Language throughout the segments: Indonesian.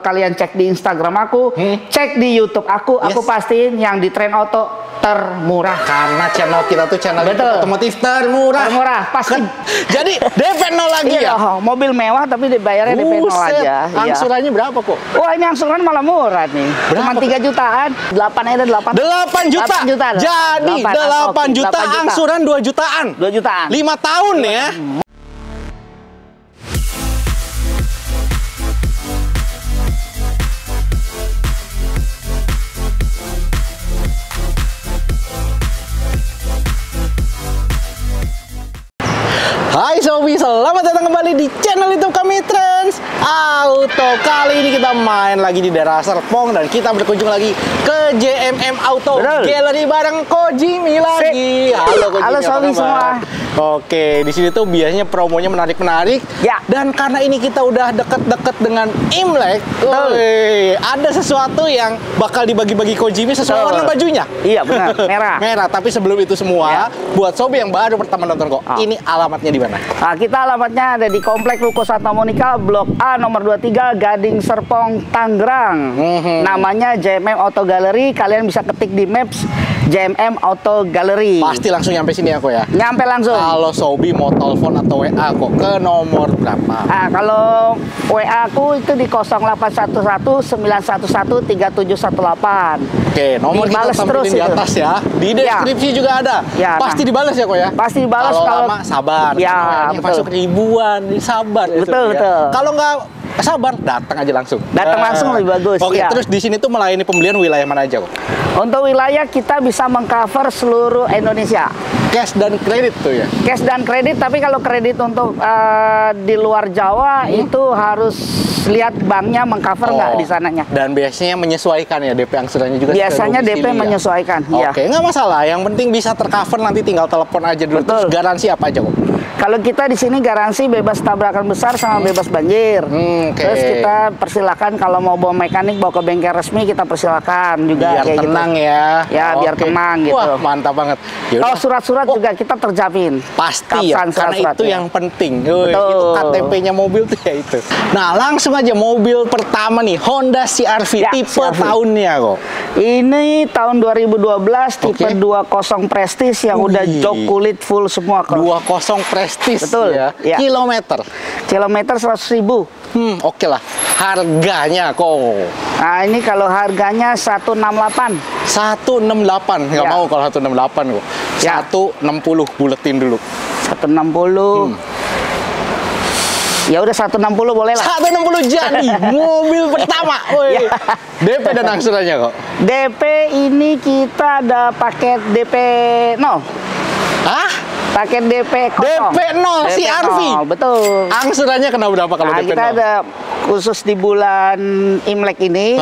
kalian cek di Instagram aku, cek di YouTube aku, yes, aku pastiin yang di Trend Auto termurah. Karena channel kita tuh channel otomotif termurah. Termurah, pasti. Jadi DP 0 lagi ya? Iya, mobil mewah tapi dibayarnya DP 0 aja. Angsurannya berapa kok? Wah, ini angsuran malah murah nih. Berapa? Cuma 3 jutaan, 8 juta. 8 juta. Jadi 8 juta angsuran 2 jutaan. 2 jutaan. 5 tahun ya. Hai Sobi, selamat datang kembali di channel YouTube kami Trends Auto. Kali ini kita main lagi di daerah Serpong dan kita berkunjung lagi ke JMM Auto Gallery bareng Kojimi lagi. Halo Kojimi. Halo Sobi semua. Oke, di sini tuh biasanya promonya menarik-menarik. Ya. Dan karena ini kita udah deket-deket dengan Imlek, ada sesuatu yang bakal dibagi-bagi Kojimi sesuai warna bajunya. Iya benar, merah. Merah. Tapi sebelum itu semua, buat Sobi yang baru pertama nonton kok, ini alamatnya di mana? Nah, kita alamatnya ada di Komplek Ruko Santa Monica, Blok A nomor 23, Gading Serpong, Tangerang. Namanya JMM Auto Gallery. Kalian bisa ketik di Maps JMM Auto Gallery. Pasti langsung nyampe sini aku ya? Nyampe langsung. Kalau Sobi mau telepon atau WA kok, ke nomor berapa? Nah, kalau WA aku itu di 0811-911-3718. Oke, nomor dibales kita tampilin di atas ya. Di deskripsi juga ada. Ya, pasti dibalas ya kok ya? Pasti dibalas. Kalau lama, sabar. Ya, masuk ribuan, sabar. Betul, betul. Kalau nggak sabar, datang aja langsung. Datang langsung lebih bagus. Oke, terus di sini tuh melayani pembelian wilayah mana aja kok? Untuk wilayah kita bisa mengcover seluruh Indonesia. Cash dan kredit tuh ya? Cash dan kredit, tapi kalau kredit untuk di luar Jawa itu harus lihat banknya mengcover nggak di sananya. Dan biasanya menyesuaikan ya DP angsurannya juga? Biasanya DP menyesuaikan. Ya? Oke, nggak masalah. Yang penting bisa tercover, nanti tinggal telepon aja dulu. Terus garansi apa aja kok? Kalau kita di sini garansi bebas tabrakan besar sama bebas banjir. Terus kita persilakan kalau mau bawa mekanik bawa ke bengkel resmi, kita persilakan juga. Biar kayak tenang gitu. Ya, biar tenang gitu. Wah, mantap banget. Kalau surat-surat juga kita terjamin. Pasti ya, karena itu yang penting. Itu KTP-nya mobil tuh ya itu. Nah, langsung aja mobil pertama nih, Honda CR-V. Ya, tipe tahunnya kok? Ini tahun 2012, tipe 20 Prestige yang udah jok kulit full semua kok. 20 Prestige. Betul ya. Kilometer 100.000. Oke lah. Harganya kok? Nah, ini kalau harganya 168. 168. Nggak mau kalau 168 kok. 160 buletin dulu. 160. Ya udah 160 boleh lah. 160 jadi mobil pertama. DP dan angsurannya kok? DP ini kita ada paket DP 0. Hah? Paket DP 0 CR-V. Betul. Angsurannya kena berapa kalau DP 0? Kita ada khusus di bulan Imlek ini.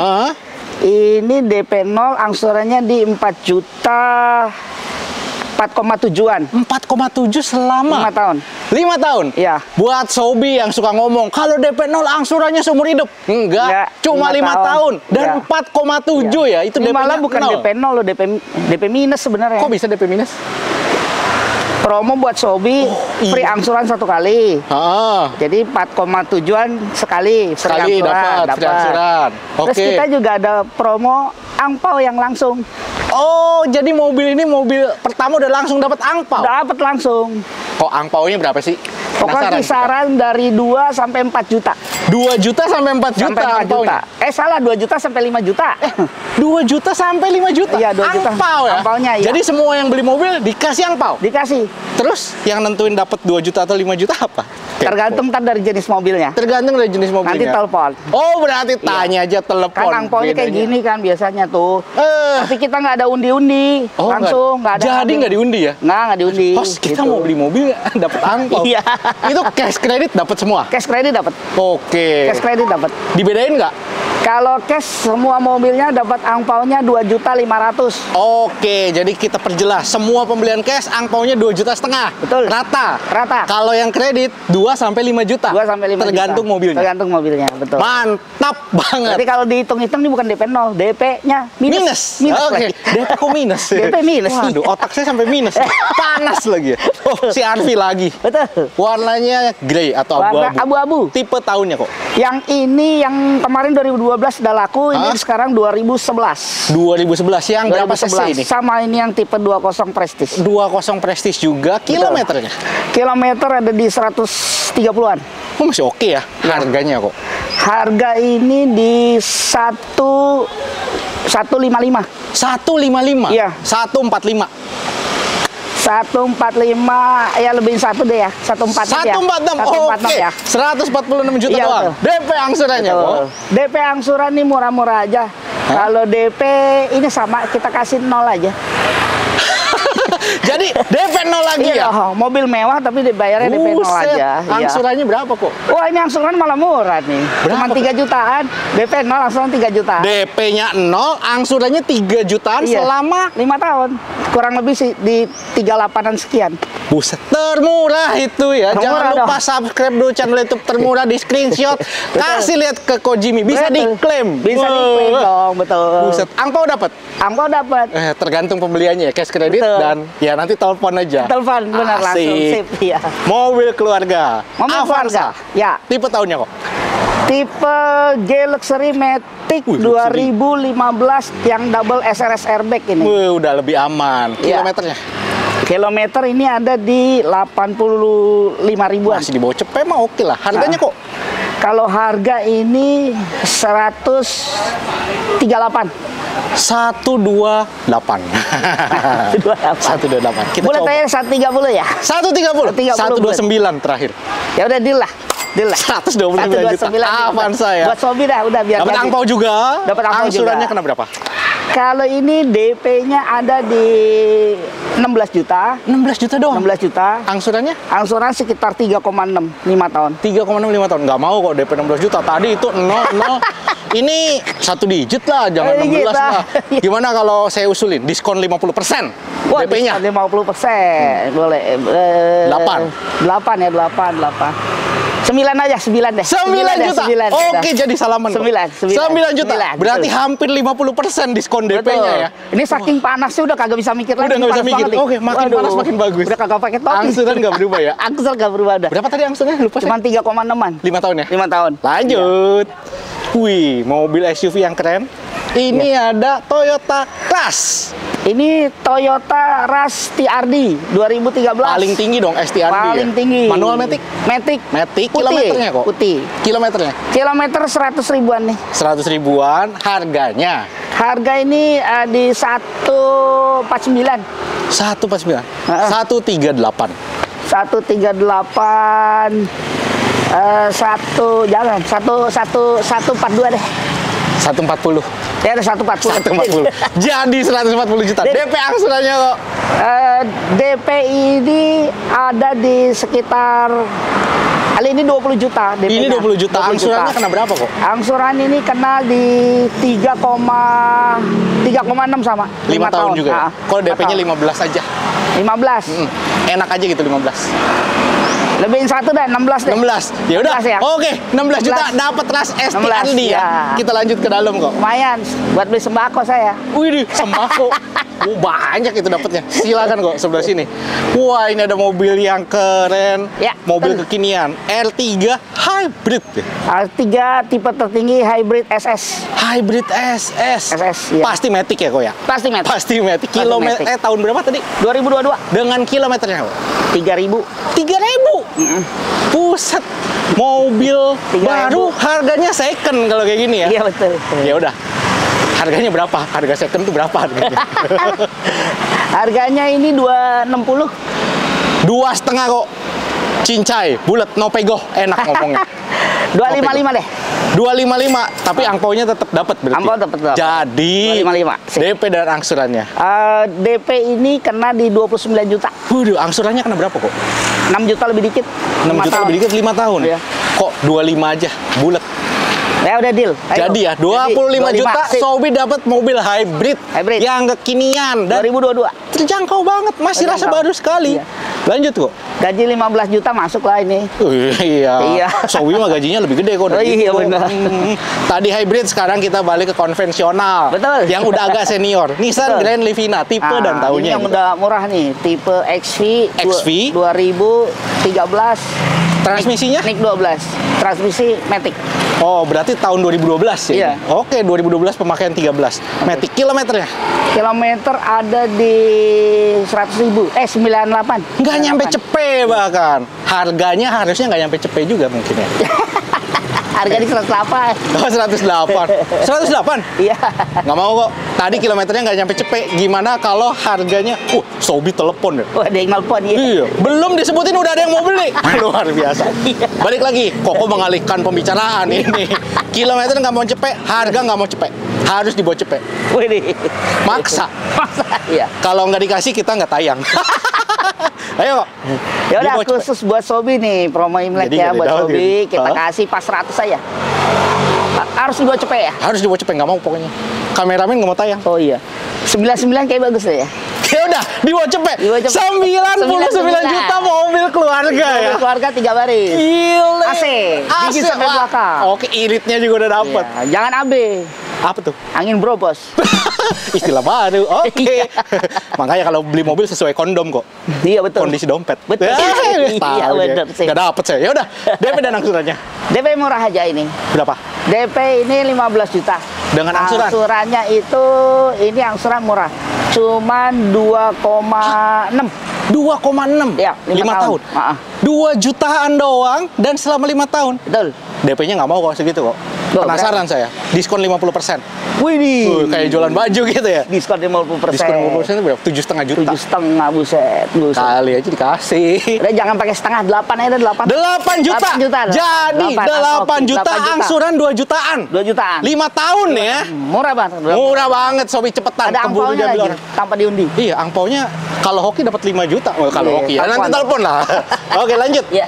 Ini DP 0 angsurannya di 4,7-an. 4,7 selama 5 tahun. Iya. Buat Sobi yang suka ngomong, kalau DP 0 angsurannya seumur hidup. Enggak, cuma 5 tahun dan 4,7 ya. Itu DP malah bukan DP 0 loh, DP minus sebenarnya. Kok bisa DP minus? Promo buat Sobi, free angsuran 1 kali. Jadi 4,7-an sekali dapat free angsuran. Terus kita juga ada promo angpau yang langsung. Oh, jadi mobil ini mobil pertama udah langsung dapat angpau. Dapat langsung. Kok angpaunya berapa sih? Pokoknya kisaran dari 2 sampai 4 juta. 2 juta sampai 4 juta. Sampai 4 juta. Eh salah, 2 juta sampai 5 juta. 2 juta sampai 5 juta. Iya, 2 juta. Angpau ya? Angpaunya, iya. Jadi semua yang beli mobil dikasih angpau. Dikasih. Terus yang nentuin dapat 2 juta atau 5 juta apa? Tergantung dari jenis mobilnya. Tergantung dari jenis mobilnya. Nanti telepon. Oh, berarti tanya aja, telepon. Kan angpaunya kayak gini kan biasanya tuh. Tapi kita nggak ada undi-undi. Langsung nggak ada. Jadi nggak diundi ya? Nggak diundi. Host, kita mau beli mobil dapat angpau. Iya. Itu cash kredit dapat semua. Cash kredit dapat. Oke. Cash kredit dapat. Dibedain nggak? Kalau cash semua mobilnya dapat angpaunya 2.500.000. Oke, jadi kita perjelas, semua pembelian cash angpaunya 2,5 juta. Betul. Rata. Rata. Kalau yang kredit 2 sampai 5 juta. 2 sampai 5 tergantung juta. Mobilnya. Tergantung mobilnya, betul. Mantap banget. Jadi kalau dihitung-hitung ini bukan DP 0, DP-nya minus. Oke. DP kok minus. DP minus. Waduh, otak saya sampai minus. Panas lagi ya. Oh, CR-V lagi. Betul. Warna Warnanya grey atau abu-abu. Tipe tahunnya kok? Yang ini yang kemarin 2012 sudah laku, ini sekarang 2011. 2011 yang berapa cc ini? Sama ini yang tipe 20 Prestige. 20 Prestige juga, kilometernya? Kilometer ada di 130-an. Oh, masih oke ya harganya kok? Harga ini di 155. 155? Iya. 145. 145 ya, lebih satu deh ya, 146 ya. 146, oke, 146 juta doang. DP angsurannya kok? DP angsuran nih murah-murah aja. Kalau DP ini sama, kita kasih 0 aja. Jadi DP 0 lagi ya? Mobil mewah tapi dibayarnya DP 0 aja. Angsurannya berapa kok? Wah, ini angsuran malah murah nih. Cuma 3 jutaan, DP 0 angsuran 3 jutaan. DP-nya 0, angsurannya 3 jutaan selama 5 tahun. Kurang lebih sih di 38-an sekian. Buset, termurah itu ya. Jangan lupa subscribe dulu channel YouTube Termurah, di screenshot kasih lihat ke Kojimi, bisa diklaim. Bisa diklaim dong, betul. Buset, angpau dapat? Angpau dapat. Tergantung pembeliannya ya, cash kredit dan ya nanti telepon aja. Telepon benar langsung sip ya. Mobil keluarga. Avanza. Ya. Tipe tahunnya kok? Tipe G Luxury Matic 2015 yang double SRS airbag ini. Udah lebih aman. Kilometernya? Kilometer ini ada di 85 ribuan. Masih di bawah cepet mah oke lah. Harganya kok? Kalau harga ini 138. 128. 128. Kita boleh tanya 130 ya? 130. 129 terakhir. Ya udah deal lah. 129 juta. Avanza ya. Buat Sobi dah, udah biar. Dapat angpau juga. Dapat angpau. Angsurannya kena berapa? Kalau ini DP-nya ada di 16 juta. 16 juta doang? 16 juta. Angsurannya? Angsuran sekitar 3,6 5 tahun. 3,65 tahun. Nggak mau kok DP 16 juta. Tadi itu 0. Ini 1 digit lah, jangan 16 lah. Gimana kalau saya usulin diskon 50% DP-nya? 50%. Boleh. 8. 9 aja, 9 deh. 9 juta. 9, oke, jadi salaman. 9 juta. 9. Berarti hampir 50% diskon DP-nya ya. Ini saking panasnya udah kagak bisa mikir lagi. Udah nggak bisa mikir. Oke, makin panas makin bagus. Udah kagak pakai topi. Angsuran nggak berubah ya. Angsuran nggak berubah dah. Berapa tadi angsurannya? Lupa. Cuma 3,6-an. 5 tahun ya? 5 tahun. Lanjut. Ya. Wih, mobil SUV yang keren. Ini ada Toyota Rush. Ini Toyota Rush TRD 2013. Paling tinggi dong STRD. Paling tinggi. Manual Matic? Matic. Matic. Kilometernya kok? Putih. Kilometernya? Kilometer 100 ribuan nih. 100 ribuan. Harganya? Harga ini di 149. 149. 138. 138. 142 deh. 140. Ya ada 140. Jadi 140 juta. DP angsurannya kok? DP ini ada di sekitar kali ini 20 juta DP. Ini 20 juta. Angsurannya kena berapa kok? Angsuran ini kena di 3,6 sama. 5 tahun juga. Nah, kalau DP-nya 15 aja. 15. Enak aja gitu 15. Lebihin 1 dan 16 deh. 16. Ya udah. Ya. Oke, 16 juta dapat Rush STRD ya. Kita lanjut ke dalam kok. Lumayan buat beli sembako saya. Wih, sembako. Banyak itu dapatnya. Silakan kok sebelah sini. Wah, ini ada mobil yang keren. Ya, mobil kekinian. R3 hybrid. R3 tipe tertinggi hybrid SS. Hybrid SS. SS ya. Pasti Matic ya kok ya? Pasti Matic. Pasti Matic. Kilometer tahun berapa tadi? 2022. Dengan kilometernya kok? 3.000. 3.000. Buset, mobil baru harganya second kalau kayak gini ya. Iya betul. Ya udah. Harganya berapa? Harga second tuh berapa harganya? Harganya ini 260. 2,5 kok. Cincai, bulat, no pego, enak ngomongnya. 255 deh. 255, tapi angpaunya tetap dapat berarti. Angpau tetap dapat. Jadi 255. DP dan angsurannya. DP ini kena di 29 juta. Waduh, angsurannya kena berapa kok? 6 juta lebih dikit. 6 juta lebih dikit 5 tahun. Iya. Kok 25 aja, bulat. Ya udah deal. Ayo. Jadi ya 25 juta Sobi dapat mobil hybrid yang kekinian dan 2022. Terjangkau banget, masih rasa baru sekali. Iya. Lanjut kok. Gaji 15 juta masuk lah ini. Iya. Sobi mah gajinya lebih gede kok. Iya benar. Tadi hybrid, sekarang kita balik ke konvensional. Betul. Yang udah agak senior. Nissan Grand Livina tipe dan tahunnya. Yang udah murah nih, tipe XV 2013. Transmisinya? Nik 12. Transmisi Matic. Oh, berarti tahun 2012 ya? Iya. Oke, 2012 pemakaian 13. Matic, kilometernya? Kilometer ada di 100.000. 98. Nggak nyampe cepe bahkan. Harganya harusnya nggak nyampe cepe juga mungkin ya? Harga di 108. Oh, 108. 108? Iya. Nggak mau kok. Tadi kilometernya nggak nyampe cepet. Gimana kalau harganya? Sobi telepon ya? Oh, ada yang nelpon ya? Iya. Belum disebutin udah ada yang mau beli. Luar biasa. Balik lagi. Koko mengalihkan pembicaraan ini. Kilometer nggak mau cepet. Harga nggak mau cepet. Harus dibawa cepet. Wih, maksa. Maksa, iya. Kalau nggak dikasih, kita nggak tayang. Ayo. Ya udah khusus buat Sobi nih promo Imlek ya buat Sobi. Kita kasih pas 100 aja. Harus dibawa cepet ya? Harus dibawa cepet, nggak mau pokoknya. Kameramen nggak mau tayang. Oh iya. 99 kayak bagus lah ya. Ya udah, dibawa cepet. 99 juta mobil keluarga ya. Mobil keluarga 3 baris. Gila. AC. Bisa sampai belakang. Oke, iritnya juga udah dapet. Iya. Jangan AB. Apa tuh? Angin bro, bos. Istilah baru. Oke. Okay. Makanya kalau beli mobil sesuai kondom kok. Iya betul. Kondisi dompet. Betul. Iya betul. Gak dapet saya. Ya udah. DP dan angsurannya. DP murah aja ini. Berapa? DP ini 15 juta. Dengan angsuran? Angsurannya itu ini angsuran murah. Cuman 2,6. 2,6? Ya, 5 tahun. 2 jutaan doang dan selama 5 tahun? Betul. DP-nya nggak mau kok segitu kok. Penasaran saya. Diskon 50%. Wih, kayak jualan baju gitu ya. Diskon 50%. Diskon 50% itu berapa? 7,5 juta. 7,5, buset. Kali aja dikasih. Udah jangan pakai setengah, 8 aja, 8 juta. 8 juta. Jadi 8 juta angsuran 2 jutaan. 2 jutaan. 5 tahun ya. Murah banget. Murah banget, Sobi, cepetan. Ada angpaunya lagi, tanpa diundi. Iya, angpaunya kalau hoki dapat 5 juta. Kalau hoki ya. Nanti telepon lah. Oke, lanjut. Iya.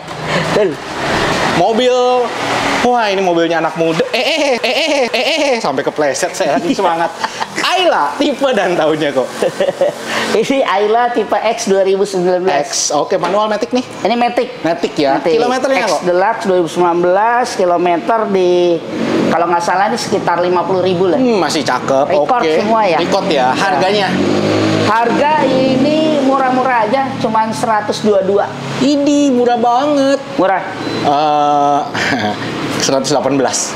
Mobil, wah ini mobilnya anak muda. Sampai kepleset saya lagi semangat. Ayla, tipe dan tahunnya kok. Ini Ayla tipe X 2019. X, oke, manual Matic nih. Ini Matic. Matic ya. Matic. Kilometernya X Deluxe 2019, kilometer di kalau nggak salah ini sekitar 50.000 lah. Masih cakep. Record semua ya. Record ya. Harganya? Harga ini murah-murah aja, cuman 122. Ini murah banget. Murah. 118.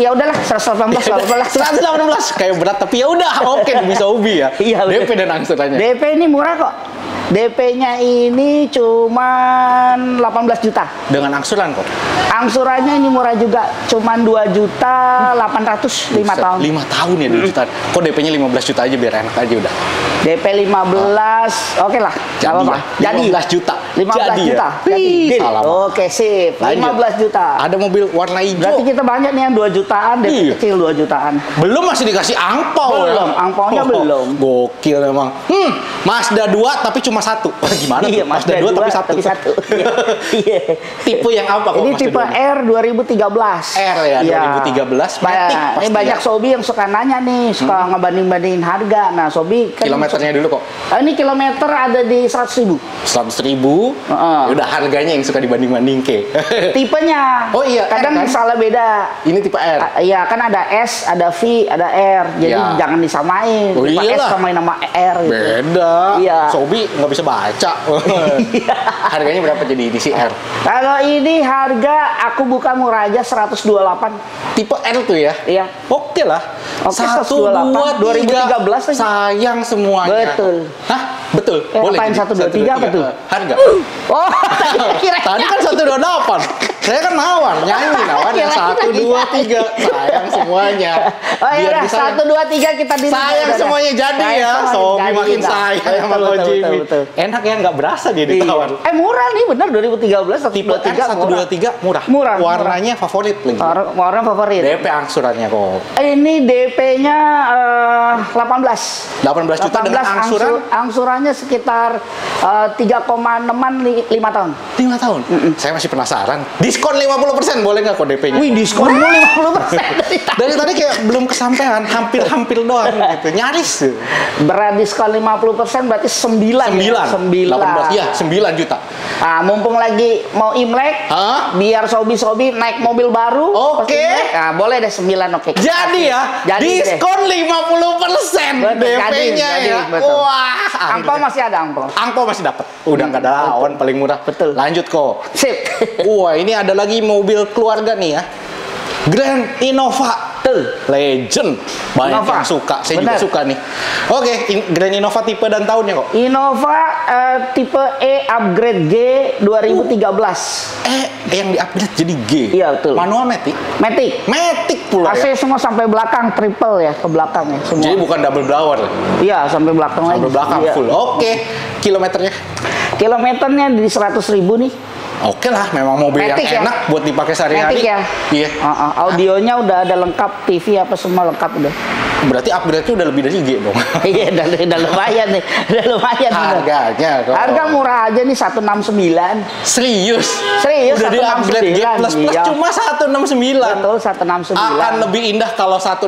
Ya udahlah, 118. Kayak berat tapi ya udah, oke bisa Sobi ya. Iya, DP dan angsurannya. DP ini murah kok. DP-nya ini cuman 18 juta. Dengan angsuran kok? Angsurannya ini murah juga. Cuman 2.800.000 5 tahun. 5 tahun ya 2 juta. Kok DP-nya 15 juta aja biar enak aja udah. DP 15, oke lah. Jadi ya. Jadi 15 juta. 15 juta. Ya? Jadi. Oke, sip. 15 juta. Ada mobil warna hijau. Berarti kita banyak nih yang 2 jutaan, DP kecil 2 jutaan. Belum masih dikasih angpau. Belum, angpaunya belum. Gokil emang. Mazda 2 tapi cuma 1. Gimana? Iya, Mazda 2 tapi 1. Iya. Tipe yang apa kok? Ini tipe R 2013. R ya, 2013. Matic. Ini banyak Sobi yang suka nanya nih, suka ngebanding-bandingin harga. Nah, Sobi kilometernya dulu kok. Ini kilometer ada di 100.000. 100.000. Udah harganya yang suka dibanding-banding ke. Tipenya. Oh iya. Kadang salah beda. Ini tipe R. Iya, kan ada S, ada V, ada R. Jadi jangan disamain. Tipe S samain sama R. Beda. Iya. Sobi nggak bisa baca. Harganya berapa jadi di CR? Kalau ini harga aku buka murah aja 128. Tipe R tuh ya? Iya. Oke lah. Oke, 128. 2013 aja. Sayang semuanya. Betul. Hah? Betul. Boleh. 123 betul. Harga. Oh, tadi kan 128. Saya kan nawan, nyanyi nawan yang 123. Sayang semuanya. Oh iya, 123 kita di. Sayang semuanya jadi ya. Sobi makin sayang sama Kojimi. Enak ya, nggak berasa dia ditawan. Murah nih bener 2013 123 murah. Murah. Warnanya favorit lagi. Warna favorit. DP angsurannya kok. Ini DP-nya 18 juta dengan angsuran. Angsurannya sekitar 3,6-an 5 tahun. 5 tahun. Saya masih penasaran. Diskon diskon 50%, boleh nggak kok DP-nya? Wih, diskon 50% dari tadi kayak belum kesampaian, hampir doang gitu, nyaris tuh. Berat diskon 50% berarti 9 juta. Nah, mumpung lagi mau Imlek, biar sobi-sobi naik mobil baru. Oke. Okay. Nah, boleh deh 9, oke. Okay. Jadi ya, jadi diskon deh. 50% DP-nya ya. Betul. Wah, angpo masih ada, angpo masih dapat. Udah nggak ada lawan, paling murah. Betul. Lanjut kok. Sip. Wah, ini ada lagi mobil keluarga nih ya. Grand Innova. Legend, banyak Innova yang suka. Saya bener juga suka nih. Oke, Grand Innova tipe dan tahunnya kok? Innova tipe E upgrade G 2013. Yang di upgrade jadi G. Iya betul. Manual matic. Matic pula. AC ya? Semua sampai belakang, triple ya ke belakang ya. Semua. Jadi bukan double blower. Iya sampai belakang lagi. Sampai belakang iya, full. Oke, kilometernya? Kilometernya di 100.000 nih. Oke lah, memang mobil matic yang enak ya buat dipakai sehari-hari. Iya. Yeah. Audionya udah ada lengkap, TV apa semua lengkap udah. Berarti upgrade-nya udah lebih dari IG dong. Iya, udah lumayan nih. Udah lumayan. Harganya kok. Harga murah aja nih 169. Serius udah di upgrade G++ iya, cuma 169. Betul, 169. Akan lebih indah kalau 160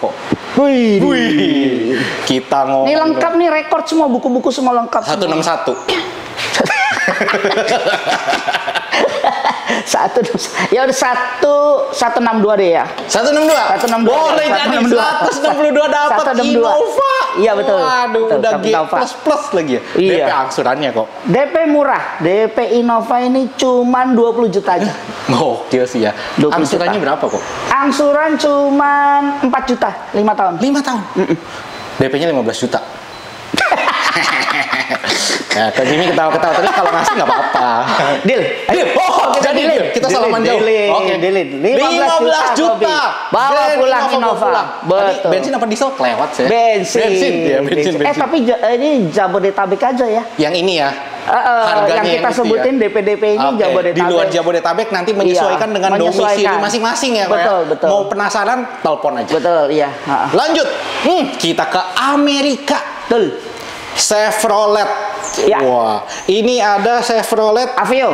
kok. Wih. Kita ngomong. Ini lengkap nih, rekor semua, buku-buku semua lengkap. 161. 162 deh ya. 162. Boleh jadi 162 dapat Innova. Iya betul. Waduh, udah G++ lagi ya. Iya. DP angsurannya kok. DP murah. DP Innova ini cuman 20 juta aja. Gokil sih ya. Angsurannya berapa kok? Angsuran cuman 4 juta 5 tahun. 5 tahun. DP-nya 15 juta. Nah, Kojimi ketawa-ketawa terus kalau ngasih nggak apa-apa. Deal. Oh, kita deal. Kita salaman jauh. Oke, deal. 15 juta. Bawa pulang Innova. Betul. Bensin apa diesel? Kelewat sih. Bensin. Tapi ini Jabodetabek aja ya. Yang ini ya. Yang kita sebutin ya. DPDP ini okay. Jabodetabek. Di luar Jabodetabek nanti menyesuaikan iya, dengan domisili masing-masing ya. Betul, betul. Mau penasaran, telepon aja. Betul, iya. Lanjut. Kita ke Amerika. Betul. Chevrolet, ya. Wah, ini ada Chevrolet Aveo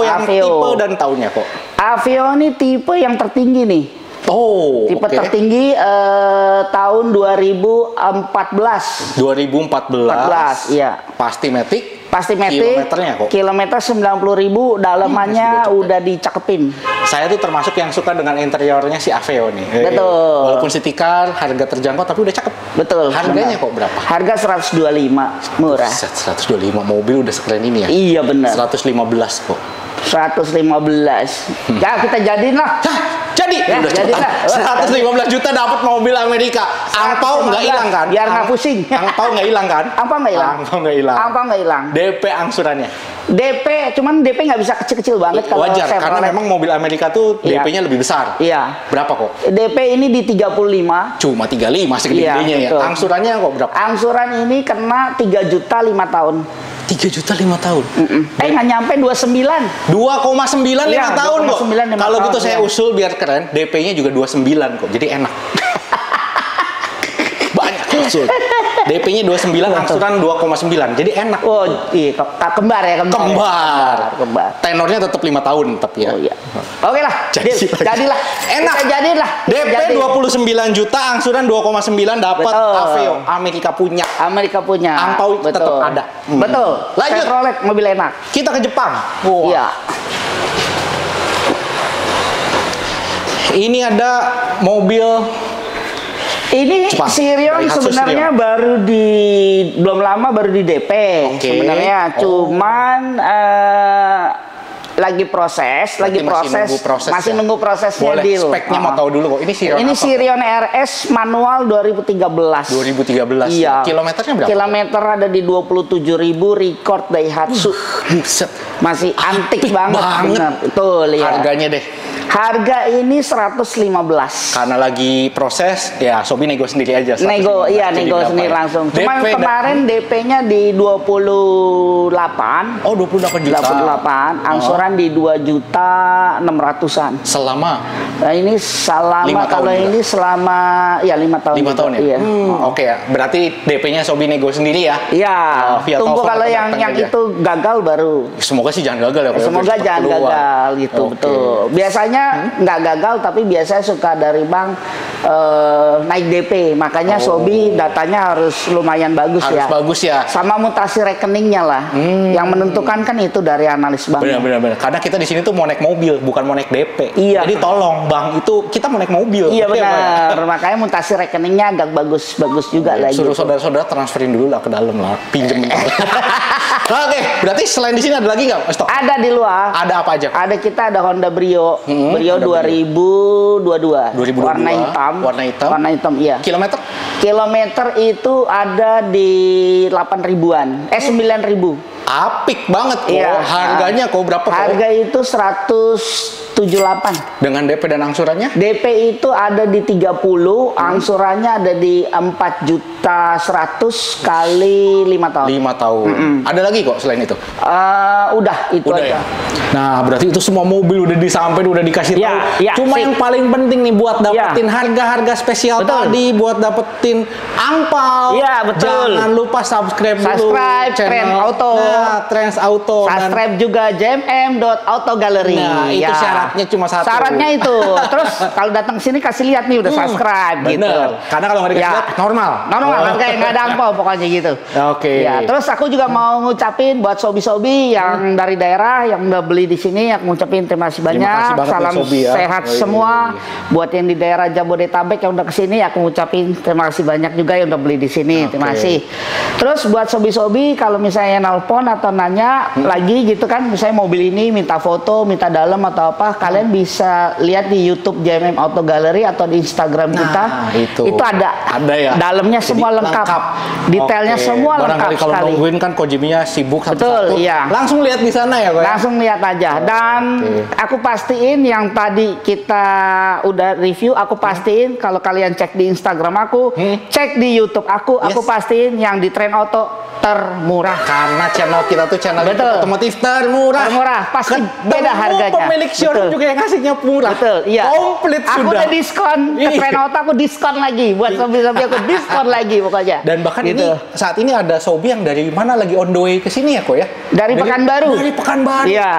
yang tipe dan tahunnya kok. Aveo ini tipe yang tertinggi nih. Oh, tipe tertinggi tahun 2014. 2014. Iya. Pasti matic. Kilometernya kok? Kilometer 90.000, dalamannya udah dicakepin. Saya tuh termasuk yang suka dengan interiornya si Aveo nih. Betul. Walaupun city car, harga terjangkau tapi udah cakep. Betul. Harganya kok berapa? Harga 125, murah. 125, mobil udah sekeren ini ya? Iya benar. 115 kok. 115. Ya kita jadiin lah. Jadi, ya, udah jadi 115 juta dapat mobil Amerika. Angpau nggak hilang kan? Biar nggak pusing. Angpau nggak hilang kan? Angpau nggak hilang. DP angsurannya? DP, cuman DP nggak bisa kecil-kecil banget kalau wajar, karena memang mobil Amerika tuh DP-nya lebih besar. Iya. Berapa kok? DP ini di 35. Cuma 35 segede-gedenya ya. Angsurannya kok berapa? Angsuran ini kena 3 juta 5 tahun. 3 juta 5 tahun. Nggak nyampe 29. 2,9 5 tahun kok. Kalau gitu saya usul biar keren, DP-nya juga 29 kok. Jadi enak. Banyak usul. DP-nya 29, angsuran 2,9. Jadi enak. Oh, iya, kembar ya, kembar. Tenornya tetap 5 tahun tapi ya. Oh iya. Oke lah. Jadilah. Enak. Jadilah. DP 29 juta, angsuran 2,9 dapat Aveo. Amerika punya. Angpau tetap ada. Betul. Lanjut. Chevrolet mobil enak. Kita ke Jepang. Iya. Ini ada mobil ini Jepang. Sirion sebenarnya belum lama baru di DP sebenarnya, cuman lagi proses, masih nunggu prosesnya. Boleh, deal. Speknya mau tahu dulu kok. Ini Sirion. Ini Sirion RS manual 2013. Iya. Kilometernya berapa? Kilometer ada di 27.000, record Daihatsu. Masih antik banget. Betul ya. Harganya deh. Harga ini 115. Karena lagi proses, ya Sobi nego sendiri aja. 115. Nego, iya nego sendiri langsung. Cuman DP kemarin DP-nya di 28. Oh, 28 juta. 28, angsuran di 2.600-an. Selama? Nah, ini selama kalau juga. Ini selama ya 5 tahun. 5 tahun ya? Iya. Oke ya. Berarti DP-nya Sobi nego sendiri ya? Iya. Tunggu kalau yang itu gagal baru. Semoga sih jangan gagal ya. Semoga jangan gagal gitu, betul. Biasanya nggak gagal, tapi biasanya suka dari bank naik DP, makanya Sobi datanya harus lumayan bagus, harus bagus ya sama mutasi rekeningnya lah, yang menentukan kan itu dari analis bank. Benar-benar, karena kita di sini tuh mau naik mobil, bukan mau naik DP. Iya. Jadi tolong bang, itu kita mau naik mobil. Iya benar, makanya mutasi rekeningnya agak bagus-bagus juga lah. Suruh saudara-saudara transferin dulu lah ke dalam lah, pinjem. Oke, berarti selain di sini ada lagi nggak? Ada di luar. Ada apa aja? Ada kita ada Honda Brio. Brio 2022. Warna hitam. Warna hitam. Warna hitam, iya. Kilometer? Kilometer itu ada di 8.000-an. 9.000. Apik banget kok. Iya, harganya kok berapa? Harga itu 178. Dengan DP dan angsurannya? DP itu ada di 30, angsurannya ada di 4.100.000 kali 5 tahun. 5 tahun. Ada lagi kok selain itu? Udah itu aja. Ya? Nah, berarti itu semua mobil udah disampein, udah dikasih tahu. Ya, cuma yang paling penting nih buat dapetin harga-harga spesial tadi, buat dapetin angpau. Iya, betul. Jangan lupa subscribe dulu Trends Auto. Nah, Trends Auto. Subscribe juga JMM Auto Gallery. Nah, itu syaratnya cuma satu. Syaratnya itu. Terus kalau datang sini kasih lihat nih udah subscribe gitu. Karena kalau nggak dikasih lihat normal. Normal kayak nggak ada angpau pokoknya gitu. Oke. Ya, terus aku juga mau ngucapin buat sobi-sobi yang dari daerah yang udah beli di sini, aku ngucapin terima kasih banyak. Salam sehat semua buat yang di daerah Jabodetabek yang udah kesini, aku ngucapin terima kasih banyak juga yang udah beli di sini. Terima kasih. Terus buat sobi-sobi kalau misalnya nelpon atau nanya lagi gitu kan, misalnya mobil ini minta foto, minta dalam atau apa, kalian bisa lihat di YouTube JMM Auto Gallery atau di Instagram kita. Itu ada ya. Dalamnya semua lengkap. Detailnya semua lengkap sekali. Kalau nungguin kan Kojiminya sibuk satu-satu. Langsung lihat di sana ya, Pak. Langsung lihat aja. Dan aku pastiin yang tadi kita udah review, aku pastiin kalau kalian cek di Instagram aku, cek di YouTube aku pastiin yang di Trend Auto termurah. Karena channel kita tuh channel otomotif termurah. Termurah, pasti beda harganya. Pemilik showroom juga yang asiknya murah. Betul, iya. Komplit aku sudah. Aku udah diskon, ke Trend Auto aku diskon lagi. Buat sobi-sobi aku diskon lagi pokoknya. Dan bahkan ini, saat ini ada sobi yang dari mana lagi on the way ke sini ya kok ya? Dari Pekanbaru. Dari Pekanbaru. Iya.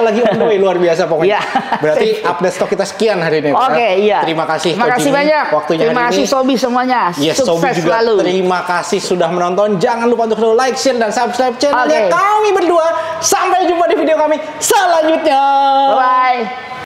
Lagi on the way, luar biasa pokoknya. Berarti update stok kita sekian hari ini. Oke, iya. Terima kasih. Terima kasih banyak. Terima kasih sobi semuanya. Sukses selalu. Terima kasih sudah menonton. Jangan lupa untuk like, share, dan subscribe channelnya kami berdua. Sampai jumpa di video kami selanjutnya. Bye-bye.